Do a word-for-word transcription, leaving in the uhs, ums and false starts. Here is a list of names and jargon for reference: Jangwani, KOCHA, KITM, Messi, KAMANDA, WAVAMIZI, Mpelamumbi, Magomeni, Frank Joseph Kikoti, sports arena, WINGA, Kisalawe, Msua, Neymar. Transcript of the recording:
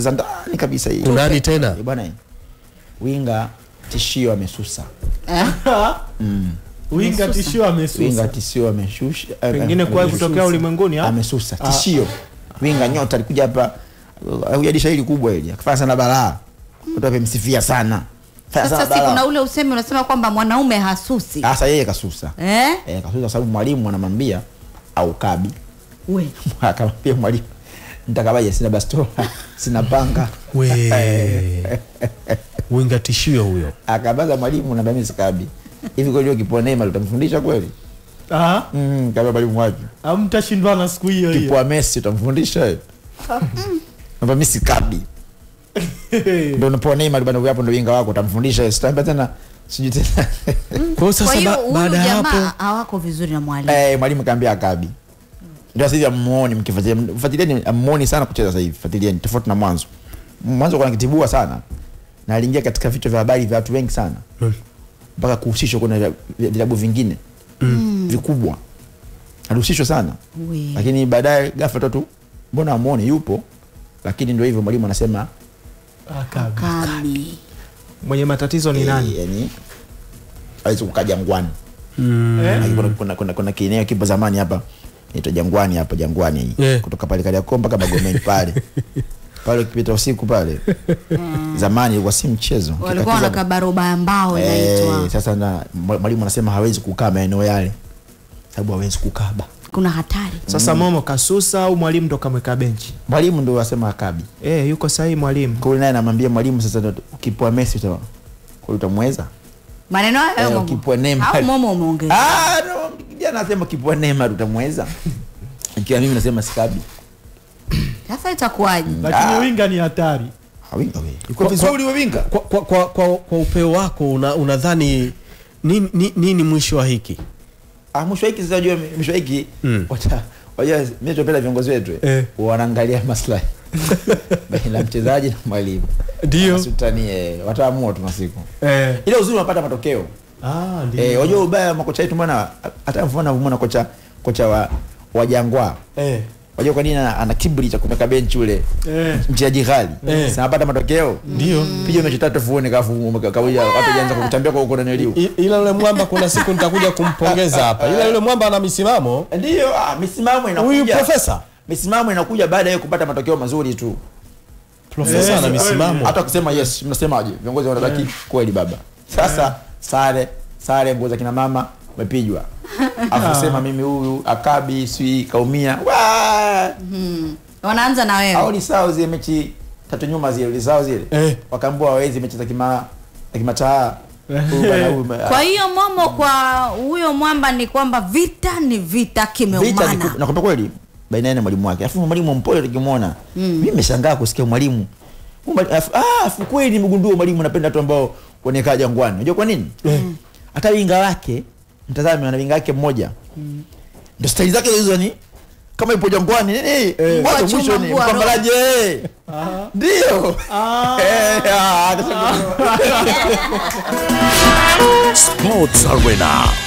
za ndani kabisa hii. Tunani tena? Bwana Winga tishio amesusa. Eh? Mm. Winga tishio amesusa. Winga tishio ameshusha. Pengine kwa kutokea ulimwenguni amesusa. Tishio. Winga nyota alikuja hapa hujadisha hili kubwa hili. Akafanya sana balaa. Watu wamemsifia sana. Sasa si kuna ule usemi unasema kwamba mwanaume hasusi. Sasa yeye kasusa. Eh? Eh kasusa sababu mwalimu anamwambia au kabi. We, akamwambia mwalimu nitakabaje sina bastola, sina panga. We. Winga tishio huyo. Akabaza mwalimu na mimi sikabi. Hivi kwa hiyo kipone mali utamfundisha kweli? Aha. Mm, kama mwalimu wake. Hamtashindwana siku hiyo hiyo. Kipoa Messi utamfundisha hiyo. Naomba mimi sikabi. Ndio napo Neymar bado hapo ndio Winga wako utamfundisha sitamba tena sijui tena. Kwa sababu baada ya hapo hawako vizuri na mwalimu. Eh, mwalimu kaambia akabi. Ndio sisi amuone mkifuatilia mfuatilieni amuone sana kucheza sasa hivi fuatilieni tofauti na mwanzo. Mwanzo kwa kitibua sana na aliingia katika vichwa vya habari vya watu wengi sana. Mpaka kuhusishwa kuna vilabu vingine vikubwa. Alihusishwa sana. Lakini baadaye ghafla tu mbona amuone yupo lakini ndio hivyo mwalimu anasema akabi. Mwenye matatizo ni nani? Yani haizo kukaja Jangwani. Mm. Eh? Kuna kuna kuna kieneo kipo zamani hapa. Inaitwa Jangwani hapa Jangwani hii. Yeah. Kutoka pale kali ya Komba kama Magomeni pale. Pale ukipita usiku pale. Mm. Zamani ilikuwa si mchezo. Walikuwa na kabaroba ambao inaitwa. Eh, sasa na mwalimu anasema hawezi kukaa maeneo yale. Sababu hawezi kukaba. Kuna hatari. Sasa Momo kasusa au mwalimu ndo kamweka benchi? Mwalimu ndo anasema akabi. Eh, yuko sahihi mwalimu. Kwa hiyo naye anamwambia mwalimu sasa ukipoa Messi uta kwa utamweza. Maneno hayo Momo. Ukipoa Neymar. Au Momo umeongea. Ah, no, kijana anasema ukipoa Neymar utamweza. Ikiwa mimi nasema sikabi. Sasa itakuwaje? Lakini Winga ni hatari. Winga wewe. Uko vizuri wewe Winga? Kwa kwa kwa kwa upeo wako unadhani nini nini mwisho wa hiki? Ah mshaiki sasa jua mshaiki wacha waje mimi tupenda viongozi wetu wanaangalia maslahi bila mchezaji na mwalimu ndio sultanie wataamua tu masiku eh ile uzuri unapata matokeo ah ndio eh wajua ubaya makocha yetu bwana hata mfano unaona kocha kocha wa wa Jangwa eh wajua kwa nini ana kiburi cha kumeka benchi ule mchezaji ghali sasa anapata matokeo ndio pige mechi tatu fuone kafu kawia ataanza kukutambia kwa uko na niliu ila yule mwamba kuna siku nitakuja kumpongeza hapa ila yule mwamba ana misimamo ndio ah misimamo inakuja huyu professor misimamo inakuja baada ya kupata matokeo mazuri tu professor ana misimamo hata kusema yes mnasemaje viongozi wanataka kweli baba sasa sare sare ngoza kina mama umepigwa afusema mimi huyu akabi sui kaumia wa mhm wanaanza na wewe au ni sawa zile mechi tatu nyuma zile ni sawa zile eh. Wakaambua hawezi mechi za kima kimataa kwa hiyo Momo kwa huyo mwamba ni kwamba vita ni vita kimeumana vita nakwambia kweli baina yake na mwalimu wake afu mwalimu mpole tukimuona mimi nimeshangaa kusikia mwalimu ah afu kweli nimegundua mwalimu anapenda watu ambao kuonekana Jangwani unajua kwa nini hata Winga wake mtazame wana Winga yake mmoja. Mm. Ndio style zake hizo ni kama ipo Jangwani nini? Wao mwisho ni mpambanaje? Ndio. Ah. Sports Arena.